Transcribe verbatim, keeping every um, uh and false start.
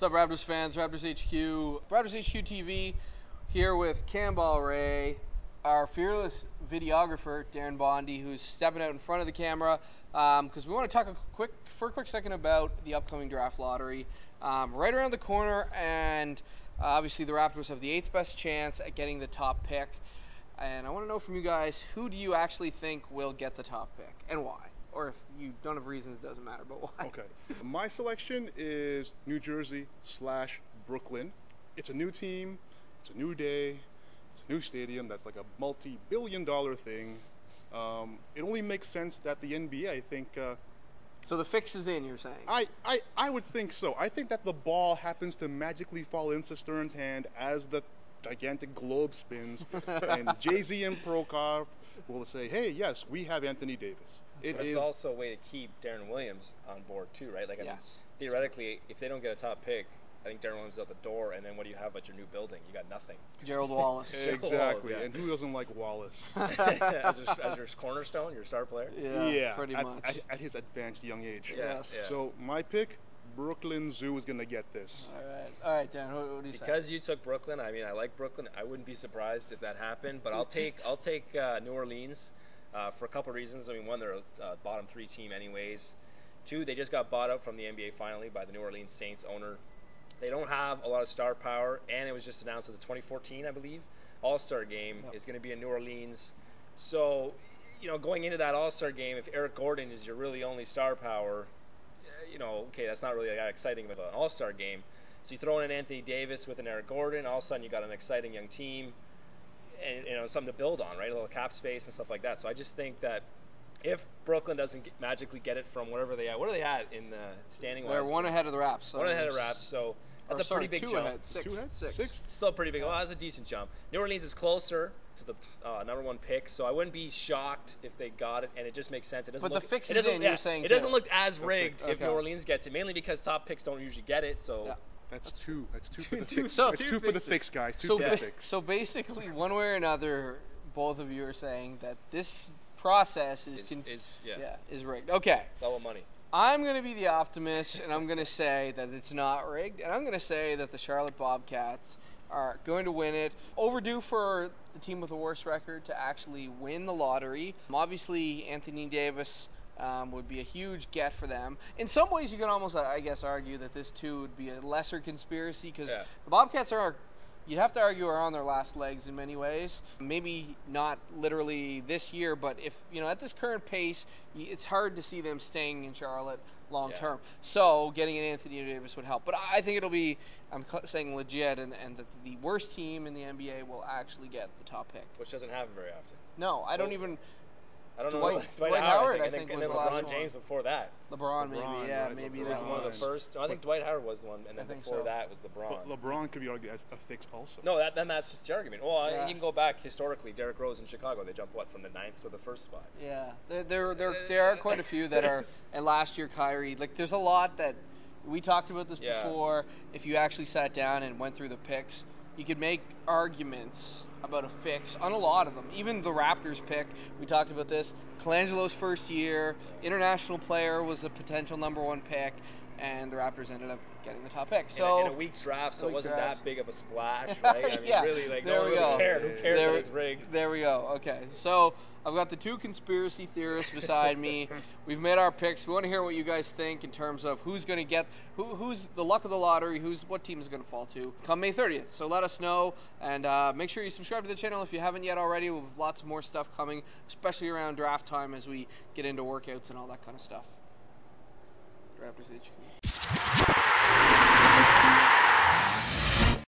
What's up, Raptors fans? Raptors H Q, Raptors H Q T V, here with Campbell Ray, our fearless videographer, Darren Bondi, who's stepping out in front of the camera, because um, we want to talk a quick, for a quick second about the upcoming draft lottery. Um, right around the corner, and uh, obviously the Raptors have the eighth best chance at getting the top pick. And I want to know from you guys, who do you actually think will get the top pick, and why? Or if you don't have reasons, it doesn't matter, but why? Okay. My selection is New Jersey slash Brooklyn. It's a new team, it's a new day, it's a new stadium. That's like a multi-billion dollar thing. Um, it only makes sense that the N B A, I think... Uh, so the fix is in, you're saying? I, I, I would think so. I think that the ball happens to magically fall into Stern's hand as the gigantic globe spins. And Jay-Z and Prokop will say, hey, yes, we have Anthony Davis. It but it's is also a way to keep Darren Williams on board too, right? Like, yes. I mean, theoretically, if they don't get a top pick, I think Darren Williams is out the door, and then what do you have at your new building? You got nothing. Gerald Wallace. Exactly. Gerald Wallace, yeah. And who doesn't like Wallace? as, your, as your cornerstone, your star player? Yeah, yeah, pretty at, much. At, at his advanced young age. Yeah. Yes. Yeah. So my pick, Brooklyn Zoo is going to get this. All right. All right, Dan, what, what do you say? Because you took Brooklyn, I mean, I like Brooklyn. I wouldn't be surprised if that happened, but I'll take, I'll take uh, New Orleans. Uh, for a couple reasons. I mean, one, they're a uh, bottom three team anyways. Two, they just got bought up from the N B A finally by the New Orleans Saints owner. They don't have a lot of star power, and it was just announced that the twenty fourteen, I believe, All-Star game yep. is going to be in New Orleans. So, you know, going into that All-Star game, if Eric Gordon is your really only star power, you know, okay, that's not really that exciting of an All-Star game. So you throw in Anthony Davis with an Eric Gordon, all of a sudden you got an exciting young team. And, you know, something to build on, right? A little cap space and stuff like that. So I just think that if Brooklyn doesn't get, magically get it from wherever they are, what are they at in the standing? They're one ahead of the Raps. So one ahead of the Raps. So that's a sorry, pretty big jump. Ahead, six, two ahead, six. six. Still pretty big. Well, that's a decent jump. New Orleans is closer to the uh, number one pick, so I wouldn't be shocked if they got it, and it just makes sense. It doesn't. But look, the fix is in. Yeah, you're saying it too. Doesn't look as rigged okay. if New Orleans gets it, mainly because top picks don't usually get it. So. Yeah. That's two. That's two, two for the two, fix. So, two, two for the fix, guys. Two so for the fix. So basically, one way or another, both of you are saying that this process is is, is yeah. yeah is rigged. Okay. It's all money. I'm gonna be the optimist, and I'm gonna say that it's not rigged, and I'm gonna say that the Charlotte Bobcats are going to win it. Overdue for the team with the worst record to actually win the lottery. Obviously, Anthony Davis. Um, would be a huge get for them. In some ways, you can almost, uh, I guess, argue that this too would be a lesser conspiracy because yeah. the Bobcats are, you'd have to argue, are on their last legs in many ways. Maybe not literally this year, but if you know, at this current pace, it's hard to see them staying in Charlotte long yeah. term. So getting an Anthony Davis would help. But I think it'll be, I'm saying legit, and, and that the worst team in the N B A will actually get the top pick, which doesn't happen very often. No, I don't even. I don't Dwight, know. Dwight, Dwight Howard, I think, I think, I think and was the last LeBron James one. Before that. LeBron, LeBron maybe, yeah, right. maybe LeBron that was one of the first. No, I think but, Dwight Howard was one, and then before so. that was LeBron. But LeBron could be argued as a fix also. No, that, then that's just the argument. Well, yeah. you can go back historically. Derrick Rose in Chicago, they jumped, what, from the ninth to the first spot? Yeah, there, there, there, there are quite a few that are, and last year, Kyrie. Like, there's a lot that, we talked about this yeah. before. If you actually sat down and went through the picks, you could make arguments about a fix on a lot of them. Even the Raptors pick, we talked about this. Colangelo's first year, international player was a potential number one pick, and the Raptors ended up getting the top pick. So in a, in a weak draft, so it wasn't draft. that big of a splash, right? I mean, yeah. really, like, there no one we really go. cared. Who cares there, if it's rigged? There we go. Okay, so I've got the two conspiracy theorists beside me. We've made our picks. We want to hear what you guys think in terms of who's going to get, who, who's the luck of the lottery, who's what team is going to fall to come May thirtieth. So let us know, and uh, make sure you subscribe to the channel if you haven't yet already. We'll have lots more stuff coming, especially around draft time as we get into workouts and all that kind of stuff. Raptors H Q.